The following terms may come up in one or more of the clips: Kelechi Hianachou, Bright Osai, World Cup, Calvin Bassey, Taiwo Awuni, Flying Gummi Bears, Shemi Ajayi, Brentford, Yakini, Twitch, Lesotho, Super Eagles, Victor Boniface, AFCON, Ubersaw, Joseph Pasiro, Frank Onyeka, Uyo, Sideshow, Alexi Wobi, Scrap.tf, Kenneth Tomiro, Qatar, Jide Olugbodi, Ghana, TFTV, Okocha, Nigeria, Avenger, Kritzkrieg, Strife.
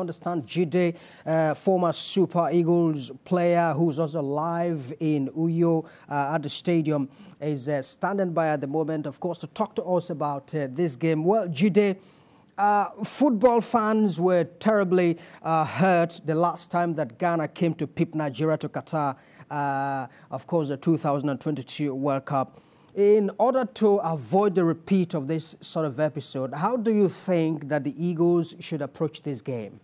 Understand Jide, former Super Eagles player who's also live in Uyo at the stadium, is standing by at the moment, of course, to talk to us about this game. Well, Jide, football fans were terribly hurt the last time that Ghana came to pip Nigeria to Qatar, of course, the 2022 World Cup. In order to avoid the repeat of this sort of episode, how do you think that the Eagles should approach this game?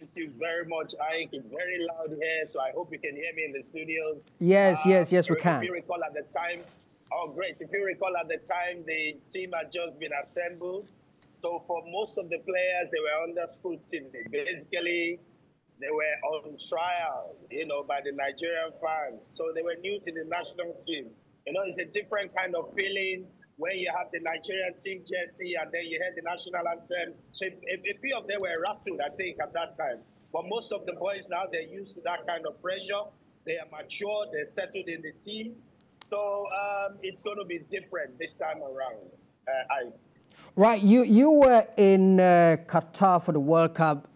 Thank you very much, Ike. It's very loud here, so I hope you can hear me in the studios. Yes, yes, we can. If you recall at the time, oh, great. If you recall at the time, the team had just been assembled. So for most of the players, they were under scrutiny. Basically, they were on trial, you know, by the Nigerian fans. So they were new to the national team. You know, it's a different kind of feeling when you have the Nigerian team jersey and then you hear the national anthem. So a few of them were rattled, I think, at that time. But most of the boys now, they're used to that kind of pressure. They are mature. They're settled in the team. So it's going to be different this time around. Right. You were in Qatar for the World Cup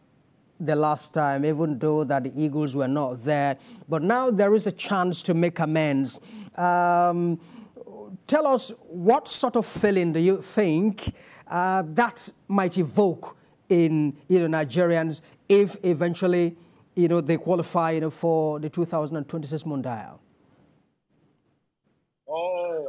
the last time, even though that the Eagles were not there. But now there is a chance to make amends. Tell us, what sort of feeling do you think that might evoke in Nigerians if eventually they qualify for the 2026 Mundial? Oh,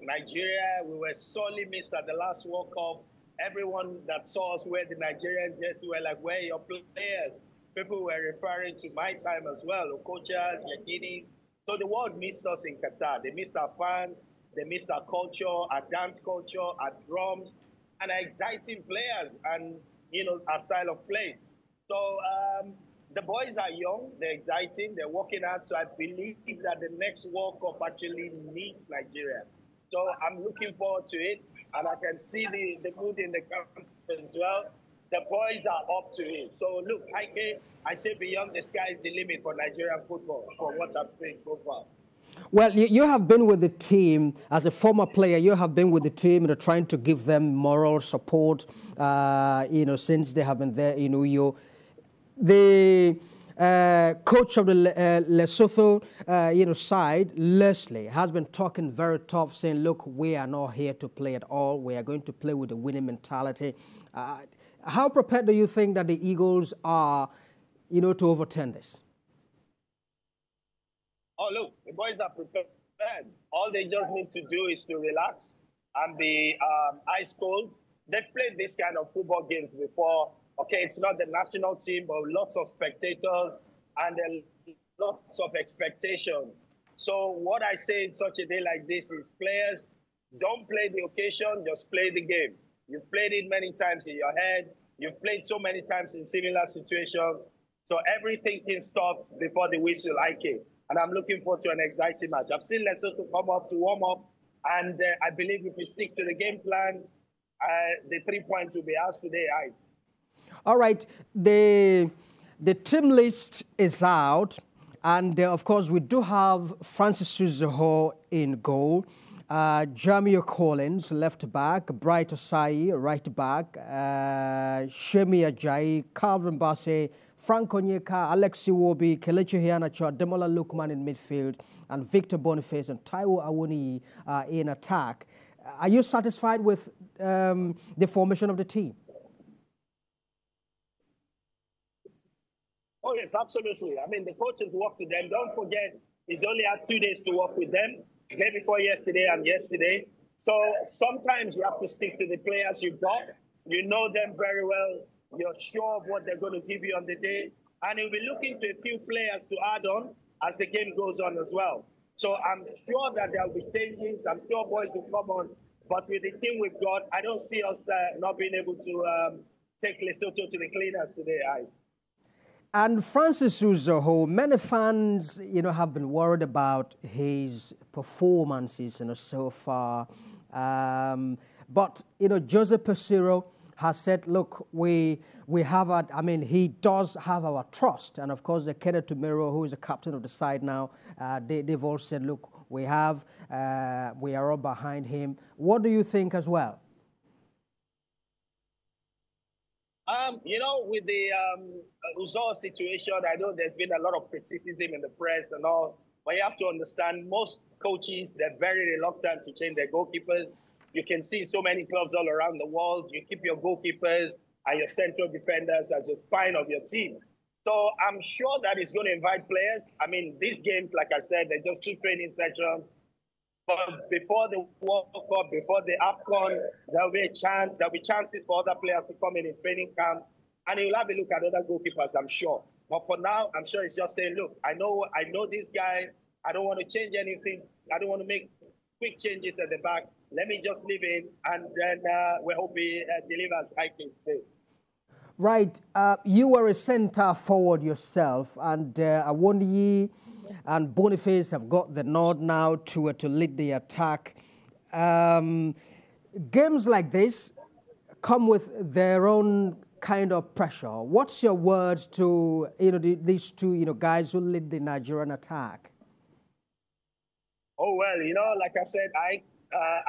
Nigeria, we were sorely missed at the last World Cup. Everyone that saw us wear the Nigerian jersey were like, where are your players? People were referring to my time as well, Okocha, Yakini. So the world missed us in Qatar. They missed our fans, they missed our culture, our dance culture, our drums, and our exciting players and, our style of play. So the boys are young, they're exciting, they're working out. So I believe that the next World Cup actually needs Nigeria. So I'm looking forward to it. And I can see the mood in the camp as well. The boys are up to it. So, look, I say beyond the sky is the limit for Nigerian football, for what I've seen so far. Well, you have been with the team. As a former player, you have been with the team, trying to give them moral support, since they have been there in Uyo. The coach of the Lesotho, side, Leslie, has been talking very tough, saying, look, we are not here to play at all. We are going to play with a winning mentality. How prepared do you think that the Eagles are, to overturn this? Oh, look, the boys are prepared. All they just need to do is to relax and be ice cold. They've played this kind of football games before. Okay, it's not the national team, but lots of spectators and lots of expectations. So what I say in such a day like this is, players, don't play the occasion, just play the game. You've played it many times in your head. You've played so many times in similar situations. So everything stops before the whistle, and I'm looking forward to an exciting match. I've seen Lesotho come up to warm up, and I believe if we stick to the game plan, the 3 points will be ours today. All right, the team list is out, and of course we do have Francis Uzoho in goal, Jamie Collins left back, Bright Osai right back, Shemi Ajayi, Calvin Bassey, Frank Onyeka, Alexi Wobi, Kelechi Hianachou, Demola Lukman in midfield, and Victor Boniface and Taiwo Awuni in attack. Are you satisfied with the formation of the team? Oh, yes, absolutely. I mean, the coaches work with them. Don't forget, he's only had 2 days to work with them, day before yesterday and yesterday. So sometimes you have to stick to the players you've got. You know them very well. You're sure of what they're going to give you on the day. And you'll be looking to a few players to add on as the game goes on as well. So I'm sure that there'll be changes. I'm sure boys will come on. But with the team we've got, I don't see us not being able to take Lesotho to the cleaners today. And Francis Uzoho, many fans, have been worried about his performances, so far. But, Joseph Pasiro has said, look, we have, he does have our trust. And, of course, Kenneth Tomiro, who is the captain of the side now, they've all said, look, we are all behind him. What do you think as well? With the Uzoho situation, I know there's been a lot of criticism in the press and all, but you have to understand most coaches, they're very reluctant to change their goalkeepers. You can see so many clubs all around the world. You keep your goalkeepers and your central defenders as the spine of your team. So I'm sure that it's going to invite players. I mean, these games, like I said, they're just 2 training sessions. But before the World Cup, before the AFCON, there'll be a chance. There'll be chances for other players to come in training camps. And you'll have a look at other goalkeepers, I'm sure. But for now, I'm sure it's just saying, look, I know this guy. I don't want to change anything. I don't want to make quick changes at the back. Let me just leave in, and then we hope he delivers. I can stay. Right. You were a centre forward yourself, and Awuni and Boniface have got the nod now to lead the attack. Games like this come with their own kind of pressure. What's your words to these two guys who lead the Nigerian attack? Oh well, like I said,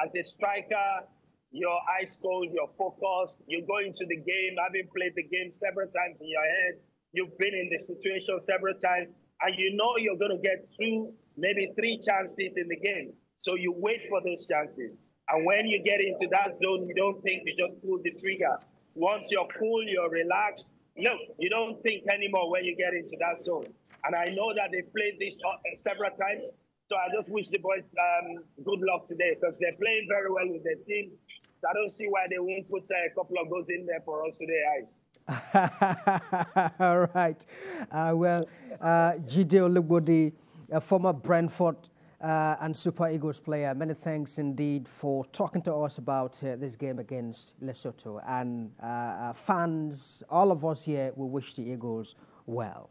as a striker, you're ice cold, you're focused, you go into the game, having played the game several times in your head, you've been in the situation several times, and you know you're going to get 2, maybe 3 chances in the game. So you wait for those chances. And when you get into that zone, you don't think, you just pull the trigger. Once you're cool, you're relaxed. No, you don't think anymore when you get into that zone. And I know that they've played this several times. So I just wish the boys good luck today because they're playing very well with their teams. So I don't see why they won't put a couple of goals in there for us today. All right. Jide Olugbodi, a former Brentford and Super Eagles player, many thanks indeed for talking to us about this game against Lesotho. And fans, all of us here, we wish the Eagles well.